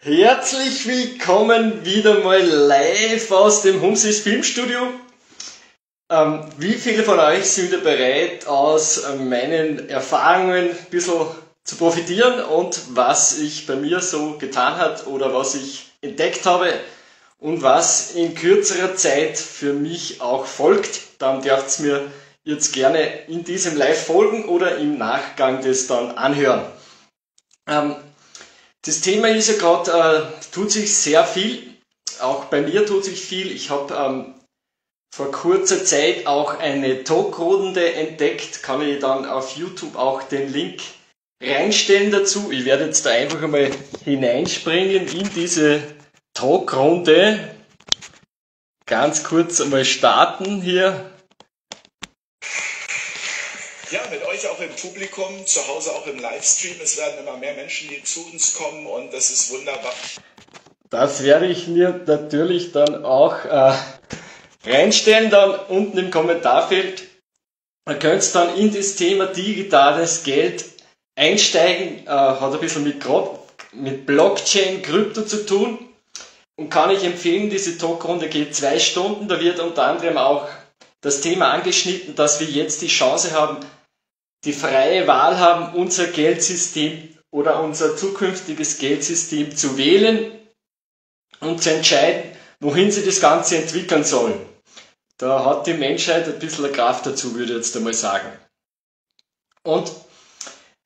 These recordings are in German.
Herzlich willkommen wieder mal live aus dem Humsis Filmstudio. Wie viele von euch sind wieder bereit, aus meinen Erfahrungen ein bisschen zu profitieren und was ich bei mir so getan hat oder was ich entdeckt habe und was in kürzerer Zeit für mich auch folgt? Dann dürft ihr mir jetzt gerne in diesem Live folgen oder im Nachgang das dann anhören. Das Thema ist ja gerade, tut sich sehr viel, auch bei mir tut sich viel. Ich habe vor kurzer Zeit auch eine Talkrunde entdeckt, kann ich dann auf YouTube auch den Link reinstellen dazu. Ich werde jetzt da einfach einmal hineinspringen in diese Talkrunde, ganz kurz einmal starten hier. Ja, mit euch auch im Publikum, zu Hause auch im Livestream. Es werden immer mehr Menschen, die zu uns kommen und das ist wunderbar. Das werde ich mir natürlich dann auch reinstellen, dann unten im Kommentarfeld. Man könnte dann in das Thema digitales Geld einsteigen, hat ein bisschen mit Blockchain, Krypto zu tun und kann ich empfehlen, diese Talkrunde geht 2 Stunden, da wird unter anderem auch das Thema angeschnitten, dass wir jetzt die Chance haben, die freie Wahl haben, unser Geldsystem oder unser zukünftiges Geldsystem zu wählen und zu entscheiden, wohin sie das Ganze entwickeln sollen. Da hat die Menschheit ein bisschen Kraft dazu, würde ich jetzt einmal sagen. Und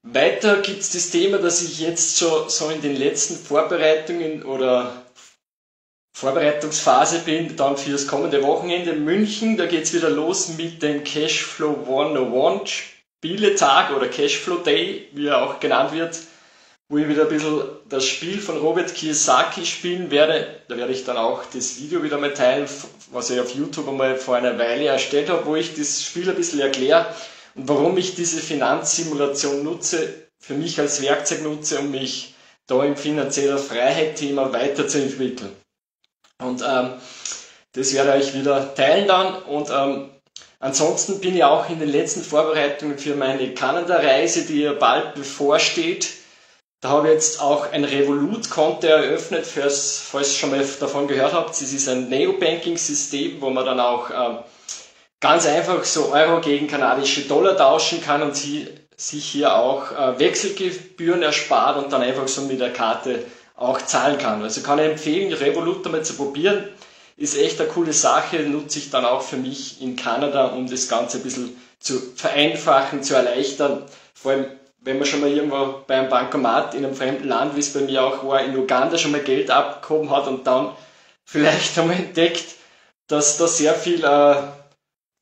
weiter gibt es das Thema, das ich jetzt schon so in den letzten Vorbereitungen oder Vorbereitungsphase bin, dann für das kommende Wochenende in München. Da geht es wieder los mit dem Cashflow 101 Spieletag oder Cashflow Day, wie er auch genannt wird, wo ich wieder ein bisschen das Spiel von Robert Kiyosaki spielen werde. Da werde ich dann auch das Video wieder mal teilen, was ich auf YouTube einmal vor einer Weile erstellt habe, wo ich das Spiel ein bisschen erkläre und warum ich diese Finanzsimulation nutze, für mich als Werkzeug nutze, um mich da im finanziellen Freiheit-Thema weiterzuentwickeln. Und das werde ich wieder teilen dann. Und ansonsten bin ich auch in den letzten Vorbereitungen für meine Kanada-Reise, die ja bald bevorsteht. Da habe ich jetzt auch ein Revolut-Konto eröffnet, falls ihr schon mal davon gehört habt. Es ist ein Neobanking-System, wo man dann auch ganz einfach so Euro gegen kanadische Dollar tauschen kann und sich hier auch Wechselgebühren erspart und dann einfach so mit der Karte auch zahlen kann. Also kann ich empfehlen, Revolut einmal zu probieren. Ist echt eine coole Sache, nutze ich dann auch für mich in Kanada, um das Ganze ein bisschen zu vereinfachen, zu erleichtern. Vor allem, wenn man schon mal irgendwo bei einem Bankomat in einem fremden Land, wie es bei mir auch war, in Uganda schon mal Geld abgehoben hat und dann vielleicht einmal entdeckt, dass da sehr viel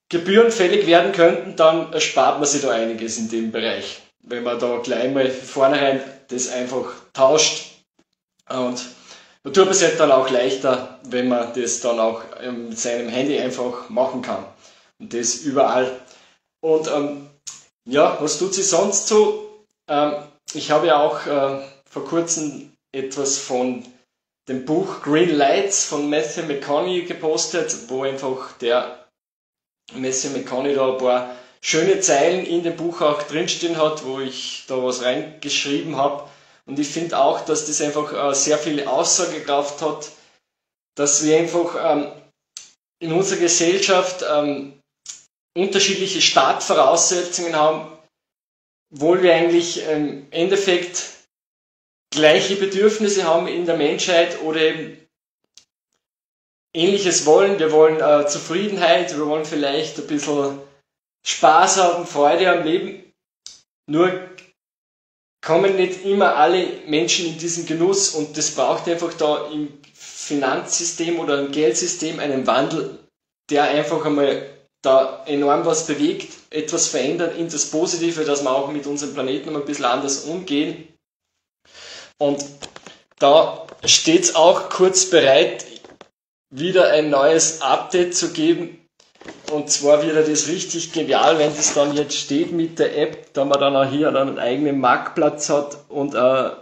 Gebühren fällig werden könnten, dann erspart man sich da einiges in dem Bereich. Wenn man da gleich mal von vornherein das einfach tauscht. Und da tut man es dann auch leichter, wenn man das dann auch mit seinem Handy einfach machen kann. Und das überall. Und ja, was tut sie sonst so? Ich habe ja auch vor kurzem etwas von dem Buch Green Lights von Matthew McConaughey gepostet, wo einfach der Matthew McConaughey da ein paar schöne Zeilen in dem Buch auch drinstehen hat, wo ich da was reingeschrieben habe. Und ich finde auch, dass das einfach sehr viel Aussagekraft hat, dass wir einfach in unserer Gesellschaft unterschiedliche Startvoraussetzungen haben, obwohl wir eigentlich im Endeffekt gleiche Bedürfnisse haben in der Menschheit oder eben Ähnliches wollen. Wir wollen Zufriedenheit, wir wollen vielleicht ein bisschen Spaß haben, Freude am Leben. Nur kommen nicht immer alle Menschen in diesen Genuss und das braucht einfach da im Finanzsystem oder im Geldsystem einen Wandel, der einfach einmal da enorm was bewegt, etwas verändert in das Positive, dass wir auch mit unserem Planeten mal ein bisschen anders umgehen. Und da steht es auch kurz bereit, wieder ein neues Update zu geben. Und zwar wird das richtig genial, wenn das dann jetzt steht mit der App, da man dann auch hier einen eigenen Marktplatz hat und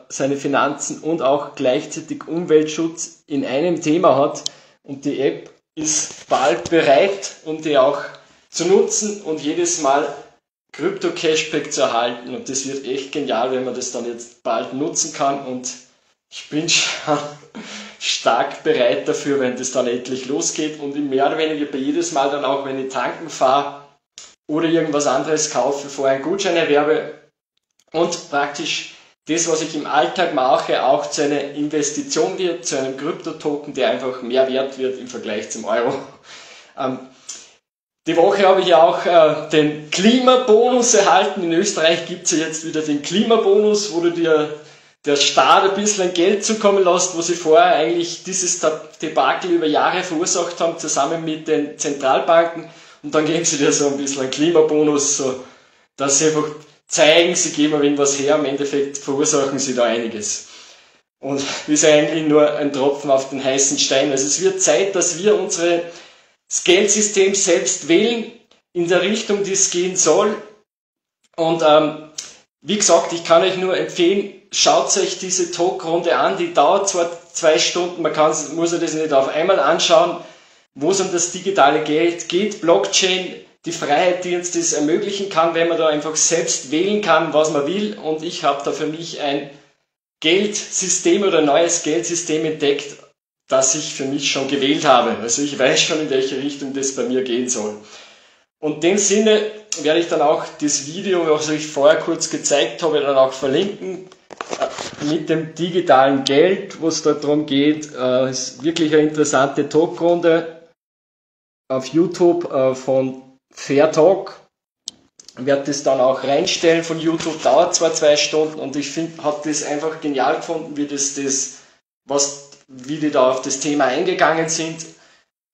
seine Finanzen und auch gleichzeitig Umweltschutz in einem Thema hat. Und die App ist bald bereit, um die auch zu nutzen und jedes Mal Krypto-Cashback zu erhalten. Und das wird echt genial, wenn man das dann jetzt bald nutzen kann und Ich bin schon stark bereit dafür, wenn das dann endlich losgeht und mehr oder weniger bei jedes Mal dann auch, wenn ich tanken fahre oder irgendwas anderes kaufe, vorher einen Gutschein erwerbe und praktisch das, was ich im Alltag mache, auch zu einer Investition wird, zu einem Kryptotoken, der einfach mehr wert wird im Vergleich zum Euro. Die Woche habe ich auch den Klimabonus erhalten. In Österreich gibt es ja jetzt wieder den Klimabonus, wo du dir der Staat ein bisschen Geld zukommen lässt, wo sie vorher eigentlich dieses Debakel über Jahre verursacht haben, zusammen mit den Zentralbanken. Und dann geben sie dir so ein bisschen einen Klimabonus, so, dass sie einfach zeigen, sie geben ein wenig was her, im Endeffekt verursachen sie da einiges. Und das ist eigentlich nur ein Tropfen auf den heißen Stein. Also es wird Zeit, dass wir unser Geldsystem selbst wählen, in der Richtung, die es gehen soll. Und wie gesagt, ich kann euch nur empfehlen, schaut euch diese Talkrunde an, die dauert zwar 2 Stunden, man muss ja das nicht auf einmal anschauen, wo es um das digitale Geld geht, Blockchain, die Freiheit, die uns das ermöglichen kann, wenn man da einfach selbst wählen kann, was man will, und ich habe da für mich ein Geldsystem oder ein neues Geldsystem entdeckt, das ich für mich schon gewählt habe. Also ich weiß schon, in welche Richtung das bei mir gehen soll. Und in dem Sinne werde ich dann auch das Video, was ich vorher kurz gezeigt habe, dann auch verlinken. Mit dem digitalen Geld, wo es da darum geht, ist wirklich eine interessante Talkrunde auf YouTube von Fair Talk. Ich werde das dann auch reinstellen von YouTube, dauert zwar 2 Stunden und ich habe das einfach genial gefunden, wie wie die da auf das Thema eingegangen sind.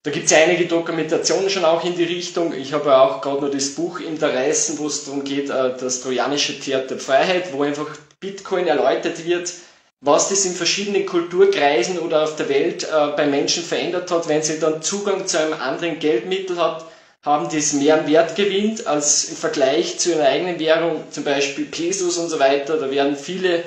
Da gibt es einige Dokumentationen schon auch in die Richtung. Ich habe auch gerade noch das Buch in der Reißen, wo es darum geht, das trojanische Pferd der Freiheit, wo einfach Bitcoin erläutert wird, was das in verschiedenen Kulturkreisen oder auf der Welt bei Menschen verändert hat. Wenn sie dann Zugang zu einem anderen Geldmittel haben die es mehr Wert gewinnt als im Vergleich zu einer eigenen Währung, zum Beispiel Pesos und so weiter. Da werden viele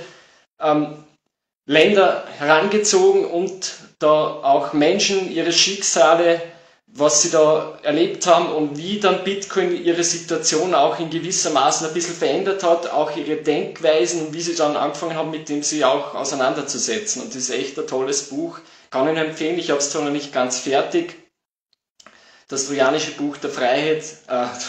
Länder herangezogen und da auch Menschen ihre Schicksale, was sie da erlebt haben und wie dann Bitcoin ihre Situation auch in gewisser Maßen ein bisschen verändert hat, auch ihre Denkweisen und wie sie dann angefangen haben, mit dem sie auch auseinanderzusetzen. Und das ist echt ein tolles Buch. Kann ich Ihnen empfehlen, ich habe es zwar noch nicht ganz fertig. Das trojanische Buch der Freiheit,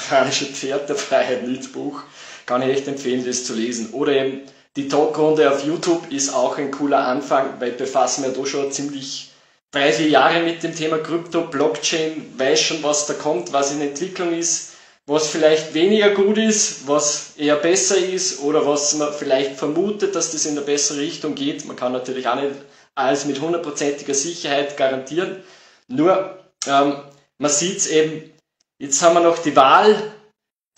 trojanische Pferd der Freiheit, nicht Buch, kann ich echt empfehlen, das zu lesen. Oder eben die Talkrunde auf YouTube ist auch ein cooler Anfang, weil ich befasse mich ja da schon ziemlich 3-4 Jahre mit dem Thema Krypto, Blockchain, weiß schon, was da kommt, was in Entwicklung ist, was vielleicht weniger gut ist, was eher besser ist oder was man vielleicht vermutet, dass das in eine bessere Richtung geht. Man kann natürlich auch nicht alles mit 100%iger Sicherheit garantieren. Nur, man sieht es eben, jetzt haben wir noch die Wahl,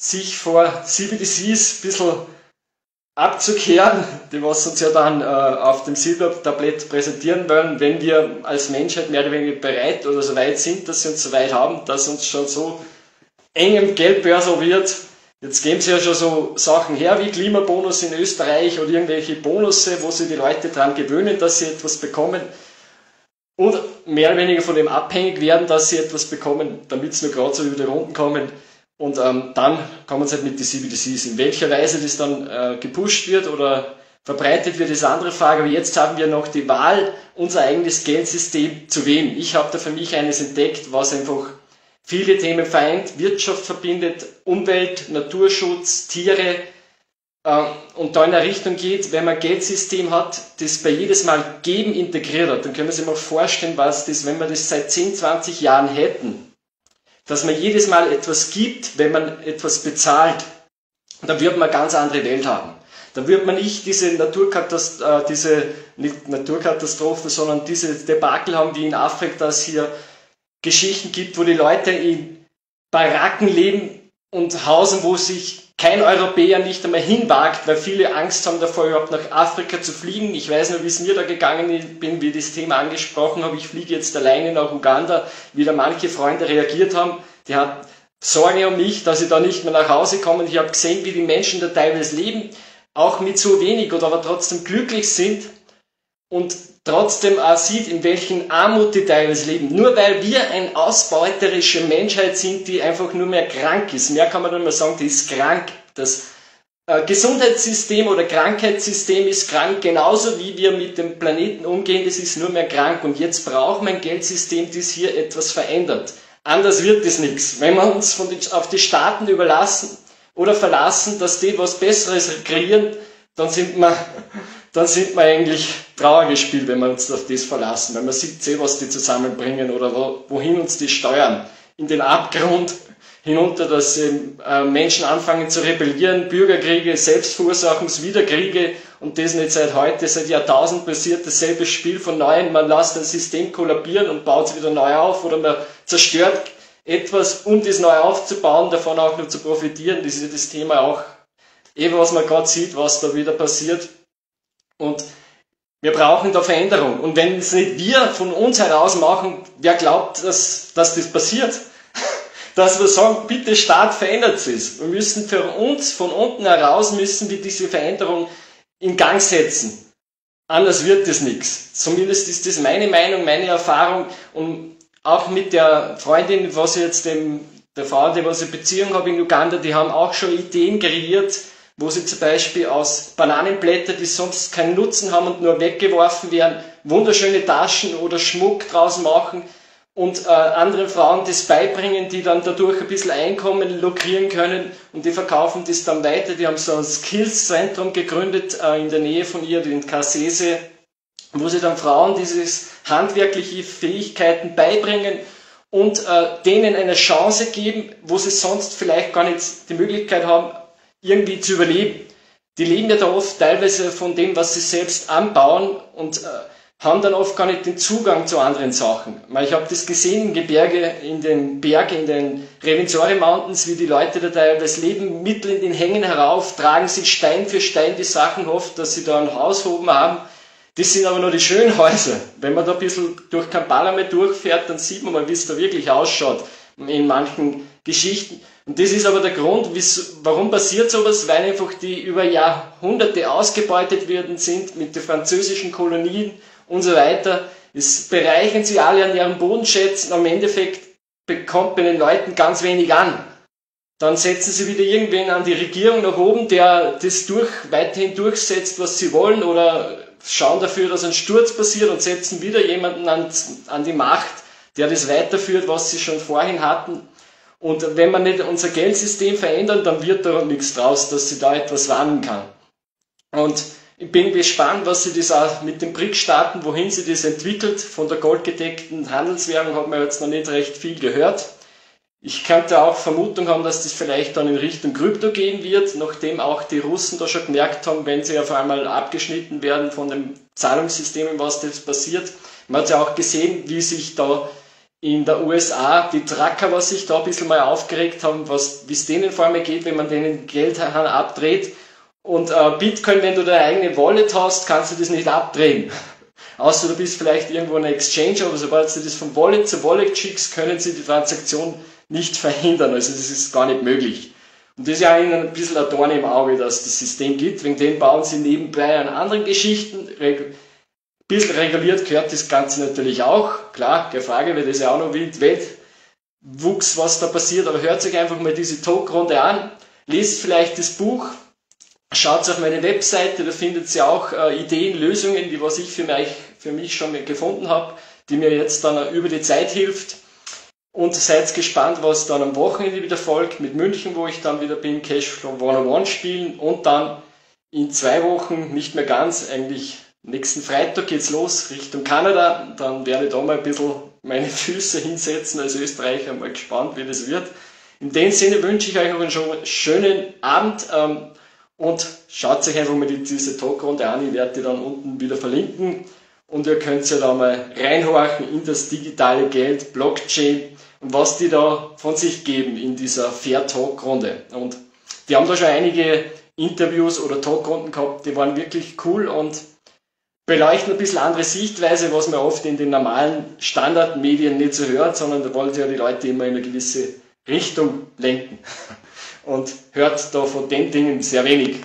sich vor CBDCs ein bisschen abzukehren, die was uns ja dann auf dem Silbertablett präsentieren wollen, wenn wir als Menschheit mehr oder weniger bereit oder so weit sind, dass sie uns so weit haben, dass uns schon so eng im Geldbörsel wird. Jetzt geben sie ja schon so Sachen her wie Klimabonus in Österreich oder irgendwelche Bonusse, wo sie die Leute daran gewöhnen, dass sie etwas bekommen und mehr oder weniger von dem abhängig werden, dass sie etwas bekommen, damit sie nur gerade so über die Runden kommen. Und dann kann man es halt mit den CBDCs, in welcher Weise das dann gepusht wird oder verbreitet wird, ist eine andere Frage. Aber jetzt haben wir noch die Wahl, unser eigenes Geldsystem zu wählen. Ich habe da für mich eines entdeckt, was einfach viele Themen vereint, Wirtschaft verbindet, Umwelt, Naturschutz, Tiere und da in eine Richtung geht, wenn man ein Geldsystem hat, das bei jedes Mal Geben integriert hat, dann können wir sich mal vorstellen, was das, wenn wir das seit 10, 20 Jahren hätten. Dass man jedes Mal etwas gibt, wenn man etwas bezahlt, dann wird man eine ganz andere Welt haben. Dann wird man nicht diese Naturkatastrophen, sondern diese Debakel haben, die in Afrika, dass es hier Geschichten gibt, wo die Leute in Baracken leben und hausen, wo sich kein Europäer nicht einmal hinwagt, weil viele Angst haben davor, überhaupt nach Afrika zu fliegen. Ich weiß nur, wie es mir da gegangen bin, wie ich das Thema angesprochen habe. Ich fliege jetzt alleine nach Uganda, wie da manche Freunde reagiert haben. Die hatten Sorge um mich, dass ich da nicht mehr nach Hause komme. Ich habe gesehen, wie die Menschen da teilweise leben, auch mit so wenig oder aber trotzdem glücklich sind und trotzdem auch sieht, in welchen Armut die teilweise leben. Nur weil wir eine ausbeuterische Menschheit sind, die einfach nur mehr krank ist. Mehr kann man dann mal sagen, die ist krank. Das Gesundheitssystem oder Krankheitssystem ist krank, genauso wie wir mit dem Planeten umgehen, das ist nur mehr krank. Und jetzt braucht mein Geldsystem, das hier etwas verändert. Anders wird es nichts. Wenn wir uns auf die Staaten überlassen oder verlassen, dass die was Besseres kreieren, dann sind wir eigentlich Trauergespiel, wenn wir uns auf das verlassen. Weil man sieht eh, was die zusammenbringen oder wohin uns die steuern. In den Abgrund hinunter, dass Menschen anfangen zu rebellieren, Bürgerkriege, Selbstverursachungs-, Wiederkriege, und das nicht seit heute, seit Jahrtausend passiert dasselbe Spiel von Neuem. Man lässt ein System kollabieren und baut es wieder neu auf, oder man zerstört etwas, um das neu aufzubauen, davon auch nur zu profitieren. Das ist ja das Thema auch, eben was man gerade sieht, was da wieder passiert. Und wir brauchen da Veränderung. Und wenn es nicht wir von uns heraus machen, wer glaubt, dass das passiert? Dass wir sagen, bitte Staat, verändert es. Wir müssen für uns, von unten heraus, müssen wir diese Veränderung in Gang setzen. Anders wird es nichts. Zumindest ist das meine Meinung, meine Erfahrung. Und auch mit der Freundin, was ich jetzt der Frau, die was ich Beziehung habe in Uganda, die haben auch schon Ideen kreiert, wo sie zum Beispiel aus Bananenblätter, die sonst keinen Nutzen haben und nur weggeworfen werden, wunderschöne Taschen oder Schmuck draus machen, und anderen Frauen das beibringen, die dann dadurch ein bisschen Einkommen lukrieren können, und die verkaufen das dann weiter. Die haben so ein Skills-Zentrum gegründet in der Nähe von ihr, in Kasese, wo sie dann Frauen dieses handwerkliche Fähigkeiten beibringen und denen eine Chance geben, wo sie sonst vielleicht gar nicht die Möglichkeit haben, irgendwie zu überleben. Die leben ja da oft teilweise von dem, was sie selbst anbauen, und haben dann oft gar nicht den Zugang zu anderen Sachen. Ich habe das gesehen in Gebirge, in den Bergen, in den Revenzori Mountains, wie die Leute da teilweise leben, mittel in den Hängen herauf, tragen sich Stein für Stein die Sachen, hofft, dass sie da ein Haus oben haben. Das sind aber nur die schönen Häuser. Wenn man da ein bisschen durch Kampala mal durchfährt, dann sieht man mal, wie es da wirklich ausschaut in manchen Geschichten. Und das ist aber der Grund, warum passiert sowas, weil einfach die über Jahrhunderte ausgebeutet worden sind mit den französischen Kolonien und so weiter. Es bereichern sie alle an ihren Bodenschätzen, am Endeffekt bekommt bei den Leuten ganz wenig an. Dann setzen sie wieder irgendwen an die Regierung nach oben, der das weiterhin durchsetzt, was sie wollen, oder schauen dafür, dass ein Sturz passiert, und setzen wieder jemanden an die Macht, der das weiterführt, was sie schon vorhin hatten. Und wenn wir nicht unser Geldsystem verändern, dann wird da nichts draus, dass sie da etwas wandeln kann. Und ich bin gespannt, was sie das auch mit den BRIC-Staaten, wohin sie das entwickelt. Von der goldgedeckten Handelswährung hat man jetzt noch nicht recht viel gehört. Ich könnte auch Vermutung haben, dass das vielleicht dann in Richtung Krypto gehen wird, nachdem auch die Russen da schon gemerkt haben, wenn sie auf einmal abgeschnitten werden von den Zahlungssystemen, was jetzt passiert. Man hat ja auch gesehen, wie sich da in der USA die Trucker, was sich da ein bisschen mal aufgeregt haben, wie es denen vor allem geht, wenn man denen Geld abdreht. Und Bitcoin, wenn du deine eigene Wallet hast, kannst du das nicht abdrehen. Außer du bist vielleicht irgendwo eine Exchange, aber sobald du das von Wallet zu Wallet schickst, können sie die Transaktion nicht verhindern. Also das ist gar nicht möglich. Und das ist ja ein bisschen ein Dorn im Auge, dass das System gibt. Wegen dem bauen sie nebenbei an anderen Geschichten. Ein bisschen reguliert gehört das Ganze natürlich auch. Klar, keine Frage, weil das ja auch noch wild wuchs, was da passiert. Aber hört euch einfach mal diese Talkrunde an. Lest vielleicht das Buch. Schaut auf meine Webseite, da findet ihr auch Ideen, Lösungen, die was ich für mich schon gefunden habe, die mir jetzt dann über die Zeit hilft. Und seid gespannt, was dann am Wochenende wieder folgt, mit München, wo ich dann wieder bin, Cashflow 101 spielen, und dann in 2 Wochen, nicht mehr ganz, eigentlich nächsten Freitag geht's los Richtung Kanada. Dann werde ich da mal ein bisschen meine Füße hinsetzen als Österreicher, mal gespannt, wie das wird. In dem Sinne wünsche ich euch noch einen schönen Abend. Und schaut euch einfach mal diese Talkrunde an, ich werde die dann unten wieder verlinken. Und ihr könnt ja da mal reinhorchen in das digitale Geld, Blockchain, und was die da von sich geben in dieser Fair Talk Runde. Und die haben da schon einige Interviews oder Talkrunden gehabt, die waren wirklich cool und beleuchten ein bisschen andere Sichtweise, was man oft in den normalen Standardmedien nicht so hört, sondern da wollen ja die Leute immer in eine gewisse Richtung lenken. Und hört da von den Dingen sehr wenig.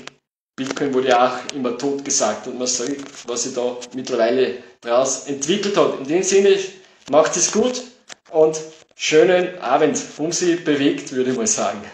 Bitcoin wurde ja auch immer tot gesagt, und man sieht, was sich da mittlerweile daraus entwickelt hat. In dem Sinne, macht es gut und schönen Abend. Um sie bewegt, würde ich mal sagen.